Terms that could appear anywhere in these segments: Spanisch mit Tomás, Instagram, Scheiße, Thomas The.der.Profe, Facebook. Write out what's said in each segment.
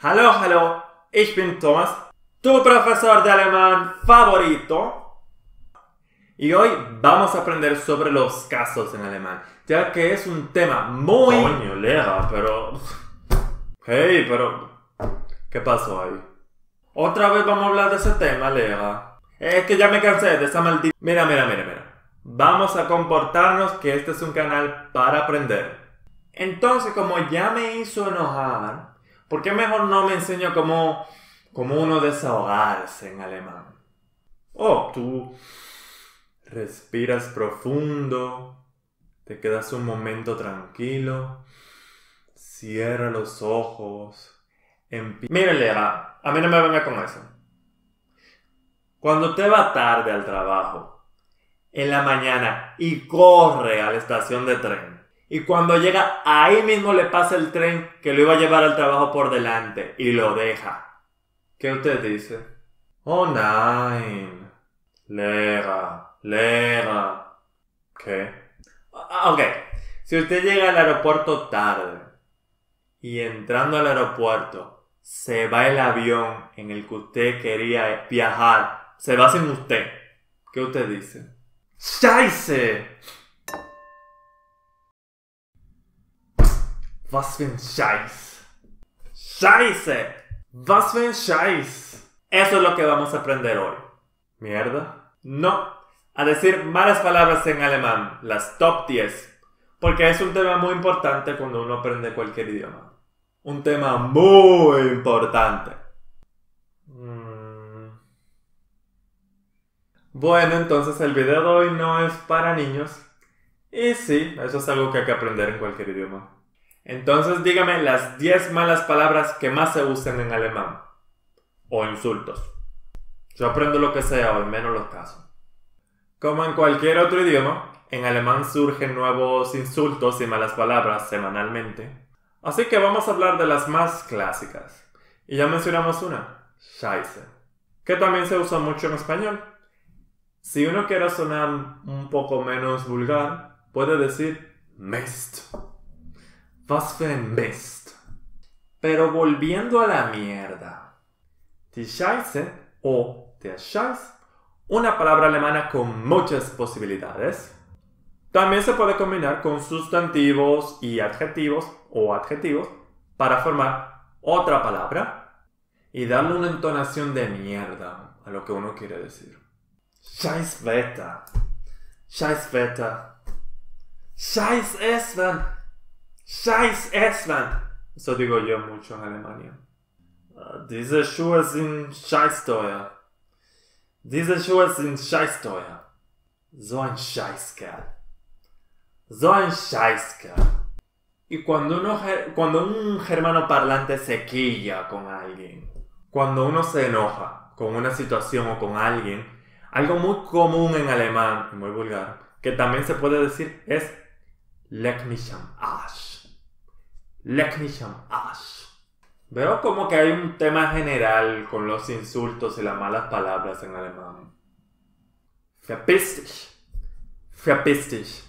Hallo, hallo, ich bin Thomas, tu profesor de alemán favorito. Y hoy vamos a aprender sobre los casos en alemán, ya que es un tema muy... Coño, Lea, pero... Hey, pero... ¿Qué pasó ahí? Otra vez vamos a hablar de ese tema, Lea. Es que ya me cansé de esa maldita... Mira. Vamos a comportarnos, que este es un canal para aprender. Entonces, como ya me hizo enojar... ¿Por qué mejor no me enseño cómo uno desahogarse en alemán? Oh, tú respiras profundo, te quedas un momento tranquilo, cierra los ojos, Mírale, a mí no me venga con eso. Cuando te va tarde al trabajo, en la mañana, y corre a la estación de tren, y cuando llega, ahí mismo le pasa el tren que lo iba a llevar al trabajo por delante y lo deja. ¿Qué usted dice? Oh, nein. Lea. ¿Qué? Ok. Si usted llega al aeropuerto tarde y entrando al aeropuerto se va el avión en el que usted quería viajar, se va sin usted, ¿qué usted dice? ¡Scheiße! Was für ein Scheiß. Scheiße. Was für ein Scheiß. Eso es lo que vamos a aprender hoy. Mierda. No. A decir malas palabras en alemán. Las top 10. Porque es un tema muy importante cuando uno aprende cualquier idioma. Un tema muy importante. Bueno, entonces el video de hoy no es para niños. Y sí, eso es algo que hay que aprender en cualquier idioma. Entonces dígame las 10 malas palabras que más se usan en alemán. O insultos. Yo aprendo lo que sea, o al menos los casos. Como en cualquier otro idioma, en alemán surgen nuevos insultos y malas palabras semanalmente. Así que vamos a hablar de las más clásicas. Y ya mencionamos una, Scheiße, que también se usa mucho en español. Si uno quiere sonar un poco menos vulgar, puede decir Mist. Was für ein Mist. Pero volviendo a la mierda. Die Scheiße o der Scheiß, una palabra alemana con muchas posibilidades. También se puede combinar con sustantivos y adjetivos o adjetivos para formar otra palabra y darle una entonación de mierda a lo que uno quiere decir. Scheißwetter. Scheißwetter. Scheißessen. Scheiß Estland. Eso digo yo mucho en Alemania. Diese Schuhe sind scheiß teuer. Diese Schuhe sind scheiß teuer. So ein Scheißkerl. So ein Scheißkerl. Y cuando un germano parlante se quilla con alguien, cuando uno se enoja con una situación o con alguien, algo muy común en alemán y muy vulgar, que también se puede decir es Leck mich am Arsch. Leck mich am Arsch. Veo como que hay un tema general con los insultos y las malas palabras en alemán. Verpiss dich. Verpiss dich.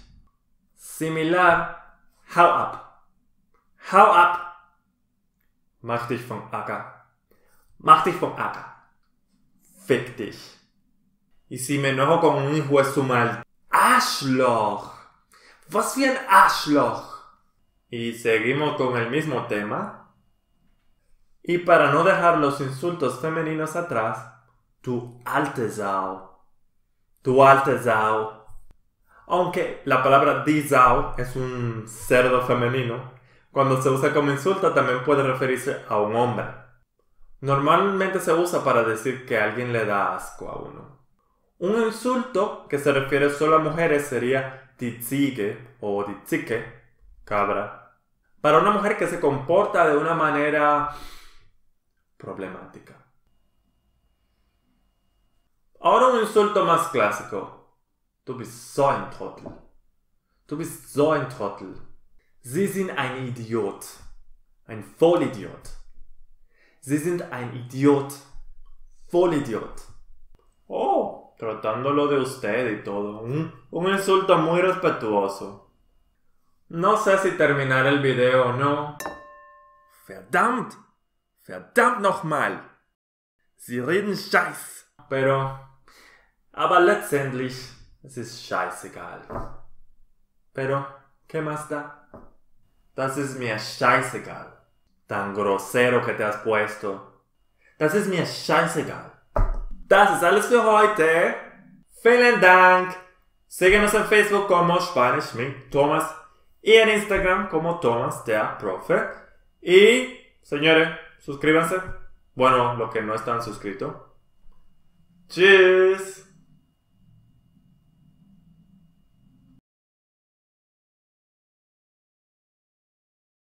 Similar, hau ab. Hau ab. Mach dich vom Acker. Mach dich vom Acker. Fick dich. Y si me enojo con un hijo de su mal. Arschloch. Was für ein Arschloch. Y seguimos con el mismo tema. Y para no dejar los insultos femeninos atrás, tu alte Sau. Tu alte Sau. Aunque la palabra die Sau es un cerdo femenino, cuando se usa como insulto también puede referirse a un hombre. Normalmente se usa para decir que alguien le da asco a uno. Un insulto que se refiere solo a mujeres sería die Ziege o die Zicke, cabra. Para una mujer que se comporta de una manera problemática. Ahora un insulto más clásico. Du bist so ein Trottel. Du bist so ein Trottel. Sie sind ein Idiot. Ein Vollidiot. Sie sind ein Idiot. Vollidiot. Oh, tratándolo de usted y todo. Un insulto muy respetuoso. No sé si terminar el video o no. Verdammt, Verdammt nochmal! Sie reden Scheiß! Aber letztendlich, es ist scheißegal. Pero, ¿qué más da? Das ist mir scheißegal. Tan grosero que te has puesto. Das ist mir scheißegal. Das ist alles für heute. Vielen Dank. Síguenos en Facebook como Spanisch mit Tomás y en Instagram como Thomas The.der.Profe. Y, señores, suscríbanse. Bueno, los que no están suscritos. Tschüss.